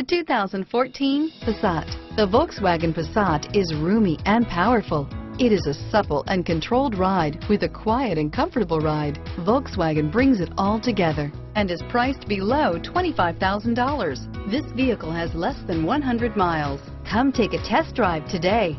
The 2014 Passat. The Volkswagen Passat is roomy and powerful. It is a supple and controlled ride with a quiet and comfortable ride. Volkswagen brings it all together and is priced below $25,000. This vehicle has less than 100 miles. Come take a test drive today.